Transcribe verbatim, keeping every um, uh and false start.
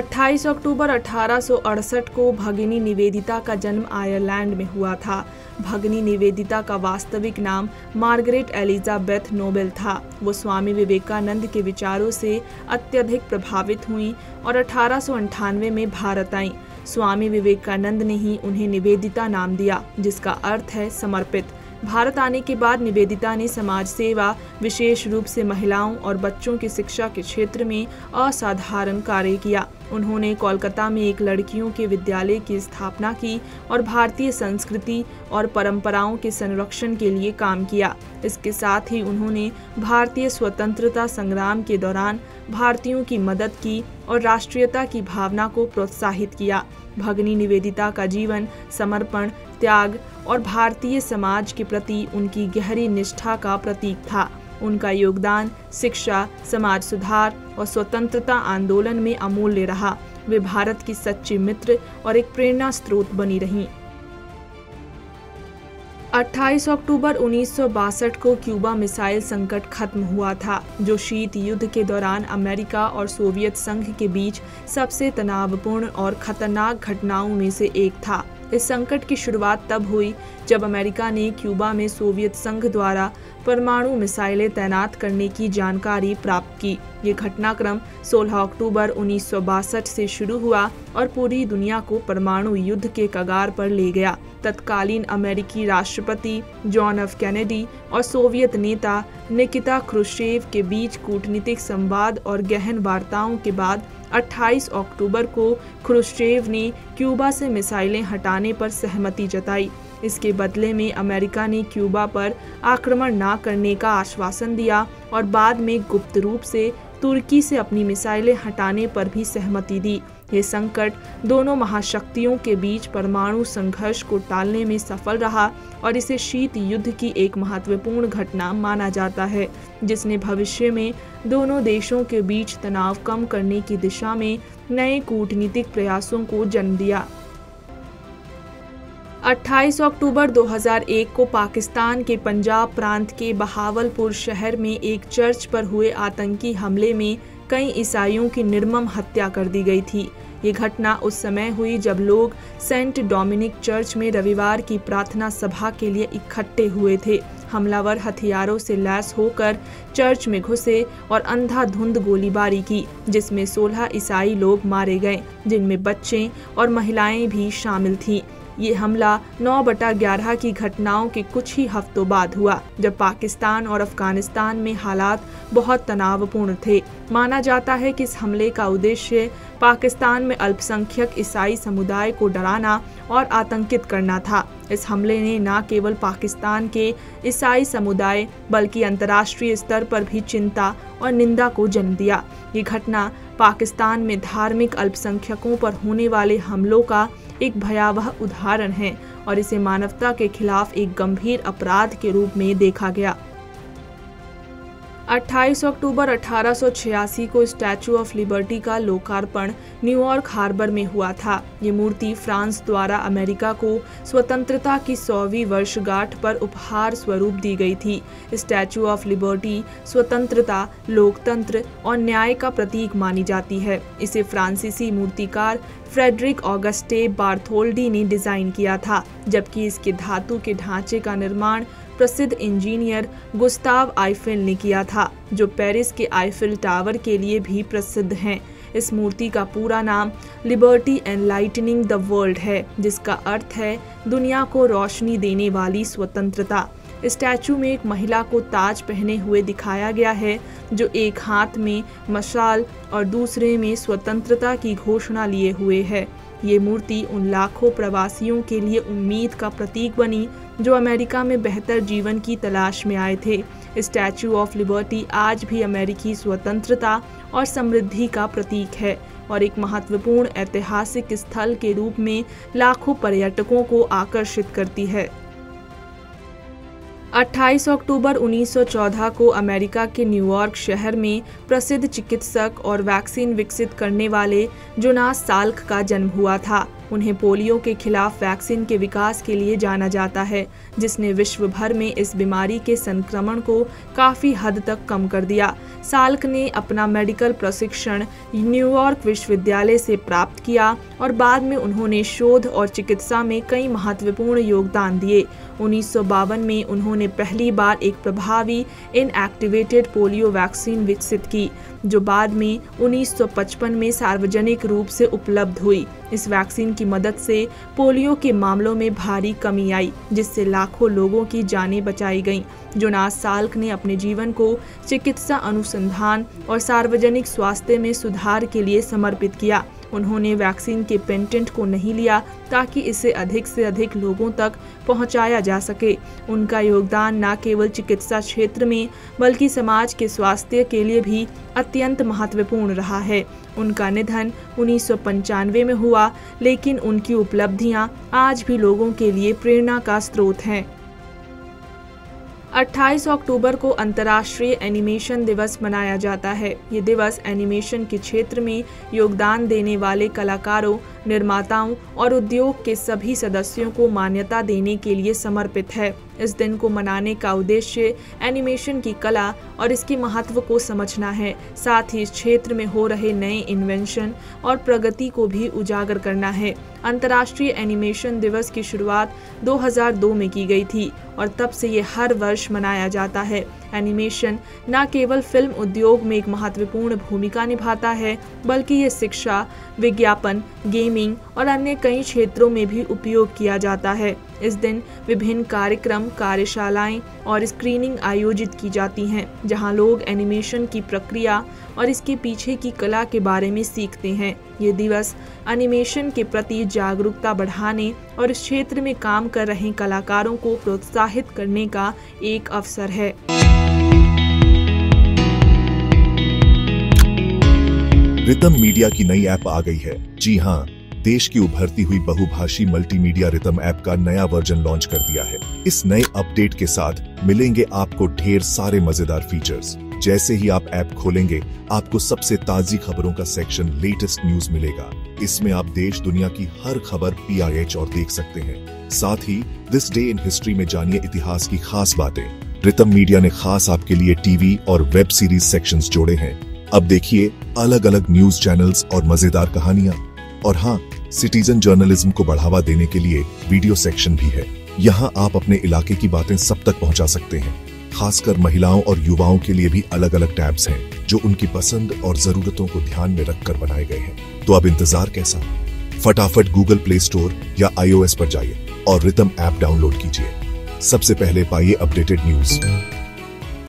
अट्ठाईस अक्टूबर अठारह सौ अड़सठ को भगिनी निवेदिता का जन्म आयरलैंड में हुआ था। भगिनी निवेदिता का वास्तविक नाम मार्गरेट एलिजाबेथ नोबेल था। वो स्वामी विवेकानंद के विचारों से अत्यधिक प्रभावित हुईं और अठारह सौ अंठानवे में भारत आईं। स्वामी विवेकानंद ने ही उन्हें निवेदिता नाम दिया, जिसका अर्थ है समर्पित। भारत आने के बाद निवेदिता ने समाज सेवा, विशेष रूप से महिलाओं और बच्चों की शिक्षा के क्षेत्र में असाधारण कार्य किया। उन्होंने कोलकाता में एक लड़कियों के विद्यालय की स्थापना की और भारतीय संस्कृति और परंपराओं के संरक्षण के लिए काम किया। इसके साथ ही उन्होंने भारतीय स्वतंत्रता संग्राम के दौरान भारतीयों की मदद की और राष्ट्रीयता की भावना को प्रोत्साहित किया। भगिनी निवेदिता का जीवन समर्पण, त्याग और भारतीय समाज के प्रति उनकी गहरी निष्ठा का प्रतीक था। उनका योगदान शिक्षा, समाज सुधार और स्वतंत्रता आंदोलन में अमूल्य रहा। वे भारत की सच्ची मित्र और एक प्रेरणा स्रोत बनी रहीं। अट्ठाईस अक्टूबर उन्नीस सौ बासठ को क्यूबा मिसाइल संकट खत्म हुआ था, जो शीत युद्ध के दौरान अमेरिका और सोवियत संघ के बीच सबसे तनावपूर्ण और खतरनाक घटनाओं में से एक था। इस संकट की शुरुआत तब हुई जब अमेरिका ने क्यूबा में सोवियत संघ द्वारा परमाणु मिसाइलें तैनात करने की जानकारी प्राप्त की। ये घटनाक्रम सोलह अक्टूबर उन्नीस सौ बासठ से शुरू हुआ और पूरी दुनिया को परमाणु युद्ध के कगार पर ले गया। तत्कालीन अमेरिकी राष्ट्रपति जॉन एफ कैनेडी और सोवियत नेता निकिता क्रुश्चेव के बीच कूटनीतिक संवाद और गहन वार्ताओं के बाद अट्ठाईस अक्टूबर को क्रुश्चेव ने क्यूबा से मिसाइलें हटाने पर सहमति जताई। इसके बदले में अमेरिका ने क्यूबा पर आक्रमण न करने का आश्वासन दिया और बाद में गुप्त रूप से तुर्की से अपनी मिसाइलें हटाने पर भी सहमति दी। ये संकट दोनों महाशक्तियों के बीच परमाणु संघर्ष को टालने में सफल रहा और इसे शीत युद्ध की एक महत्वपूर्ण घटना माना जाता है, जिसने भविष्य में दोनों देशों के बीच तनाव कम करने की दिशा में नए कूटनीतिक प्रयासों को जन्म दिया। अट्ठाईस अक्टूबर दो हज़ार एक को पाकिस्तान के पंजाब प्रांत के बहावलपुर शहर में एक चर्च पर हुए आतंकी हमले में कई ईसाइयों की निर्मम हत्या कर दी गई थी। ये घटना उस समय हुई जब लोग सेंट डोमिनिक चर्च में रविवार की प्रार्थना सभा के लिए इकट्ठे हुए थे। हमलावर हथियारों से लैस होकर चर्च में घुसे और अंधाधुंध गोलीबारी की, जिसमें सोलह ईसाई लोग मारे गए, जिनमें बच्चे और महिलाएं भी शामिल थीं। ये हमला नौ बटा ग्यारह की घटनाओं के कुछ ही हफ्तों बाद हुआ, जब पाकिस्तान और अफगानिस्तान में हालात बहुत तनावपूर्ण थे। माना जाता है कि इस हमले का उद्देश्य पाकिस्तान में अल्पसंख्यक ईसाई समुदाय को डराना और आतंकित करना था। इस हमले ने न केवल पाकिस्तान के ईसाई समुदाय बल्कि अंतर्राष्ट्रीय स्तर पर भी चिंता और निंदा को जन्म दिया। ये घटना पाकिस्तान में धार्मिक अल्पसंख्यकों पर होने वाले हमलों का एक भयावह उदाहरण है और इसे मानवता के खिलाफ एक गंभीर अपराध के रूप में देखा गया। अट्ठाईस अक्टूबर अठारह सौ छियासी को स्टैचू ऑफ लिबर्टी का लोकार्पण न्यूयॉर्क हार्बर में हुआ था। ये मूर्ति फ्रांस द्वारा अमेरिका को स्वतंत्रता की सौवीं वर्षगांठ पर उपहार स्वरूप दी गई थी। स्टैचू ऑफ लिबर्टी स्वतंत्रता, लोकतंत्र और न्याय का प्रतीक मानी जाती है। इसे फ्रांसीसी मूर्तिकार फ्रेडरिक ऑगस्टे बार्थोल्डी ने डिज़ाइन किया था, जबकि इसके धातु के ढांचे का निर्माण प्रसिद्ध इंजीनियर गुस्ताव आइफेल ने किया था, जो पेरिस के आइफेल टावर के लिए भी प्रसिद्ध हैं। इस मूर्ति का पूरा नाम लिबर्टी एनलाइटनिंग द वर्ल्ड है, जिसका अर्थ है दुनिया को रोशनी देने वाली स्वतंत्रता। स्टैचू में एक महिला को ताज पहने हुए दिखाया गया है, जो एक हाथ में मशाल और दूसरे में स्वतंत्रता की घोषणा लिए हुए है। ये मूर्ति उन लाखों प्रवासियों के लिए उम्मीद का प्रतीक बनी जो अमेरिका में बेहतर जीवन की तलाश में आए थे। स्टैचू ऑफ लिबर्टी आज भी अमेरिकी स्वतंत्रता और समृद्धि का प्रतीक है और एक महत्वपूर्ण ऐतिहासिक स्थल के रूप में लाखों पर्यटकों को आकर्षित करती है। अट्ठाईस अक्टूबर उन्नीस सौ चौदह को अमेरिका के न्यूयॉर्क शहर में प्रसिद्ध चिकित्सक और वैक्सीन विकसित करने वाले जोनास साल्क का जन्म हुआ था। उन्हें पोलियो के खिलाफ वैक्सीन के विकास के लिए जाना जाता है, जिसने विश्व भर में इस बीमारी के संक्रमण को काफ़ी हद तक कम कर दिया। साल्क ने अपना मेडिकल प्रशिक्षण न्यूयॉर्क विश्वविद्यालय से प्राप्त किया और बाद में उन्होंने शोध और चिकित्सा में कई महत्वपूर्ण योगदान दिए। उन्नीस सौ बावन में उन्होंने पहली बार एक प्रभावी इनएक्टिवेटेड पोलियो वैक्सीन विकसित की, जो बाद में उन्नीस सौ पचपन में सार्वजनिक रूप से उपलब्ध हुई। इस वैक्सीन की मदद से पोलियो के मामलों में भारी कमी आई, जिससे लाखों लोगों की जानें बचाई गईं। जोनास साल्क ने अपने जीवन को चिकित्सा अनुसंधान और सार्वजनिक स्वास्थ्य में सुधार के लिए समर्पित किया। उन्होंने वैक्सीन के पेटेंट को नहीं लिया ताकि इसे अधिक से अधिक लोगों तक पहुंचाया जा सके। उनका योगदान न केवल चिकित्सा क्षेत्र में बल्कि समाज के स्वास्थ्य के लिए भी अत्यंत महत्वपूर्ण रहा है। उनका निधन उन्नीस सौ पंचानवे में हुआ, लेकिन उनकी उपलब्धियां आज भी लोगों के लिए प्रेरणा का स्रोत हैं। अट्ठाईस अक्टूबर को अंतर्राष्ट्रीय एनिमेशन दिवस मनाया जाता है। ये दिवस एनिमेशन के क्षेत्र में योगदान देने वाले कलाकारों, निर्माताओं और उद्योग के सभी सदस्यों को मान्यता देने के लिए समर्पित है। इस दिन को मनाने का उद्देश्य एनिमेशन की कला और इसके महत्व को समझना है, साथ ही इस क्षेत्र में हो रहे नए इन्वेंशन और प्रगति को भी उजागर करना है। अंतर्राष्ट्रीय एनिमेशन दिवस की शुरुआत दो हज़ार दो में की गई थी और तब से ये हर वर्ष मनाया जाता है। एनिमेशन न केवल फिल्म उद्योग में एक महत्वपूर्ण भूमिका निभाता है, बल्कि ये शिक्षा, विज्ञापन, गेमिंग और अन्य कई क्षेत्रों में भी उपयोग किया जाता है। इस दिन विभिन्न कार्यक्रम, कार्यशालाएं और स्क्रीनिंग आयोजित की जाती हैं, जहां लोग एनिमेशन की प्रक्रिया और इसके पीछे की कला के बारे में सीखते हैं। ये दिवस एनिमेशन के प्रति जागरूकता बढ़ाने और इस क्षेत्र में काम कर रहे कलाकारों को प्रोत्साहित करने का एक अवसर है। रितम मीडिया की नई ऐप आ गई है। जी हाँ, देश की उभरती हुई बहुभाषी मल्टीमीडिया रितम ऐप का नया वर्जन लॉन्च कर दिया है। इस नए अपडेट के साथ मिलेंगे आपको ढेर सारे मजेदार फीचर्स। जैसे ही आप ऐप खोलेंगे, आपको सबसे ताजी खबरों का सेक्शन लेटेस्ट न्यूज मिलेगा। इसमें आप देश दुनिया की हर खबर पीआईएच और देख सकते हैं। साथ ही दिस डे इन हिस्ट्री में जानिए इतिहास की खास बातें। रितम मीडिया ने खास आपके लिए टीवी और वेब सीरीज सेक्शन जोड़े हैं। अब देखिए अलग अलग न्यूज चैनल्स और मजेदार कहानियाँ। और हाँ, सिटीजन जर्नलिज्म को बढ़ावा देने के लिए वीडियो सेक्शन भी है। यहाँ आप अपने इलाके की बातें सब तक पहुँचा सकते हैं। खासकर महिलाओं और युवाओं के लिए भी अलग अलग टैब्स हैं, जो उनकी पसंद और जरूरतों को ध्यान में रखकर बनाए गए हैं। तो अब इंतजार कैसा? फटाफट गूगल प्ले स्टोर या आईओएस पर जाइए और रितम ऐप डाउनलोड कीजिए। सबसे पहले पाइए अपडेटेड न्यूज।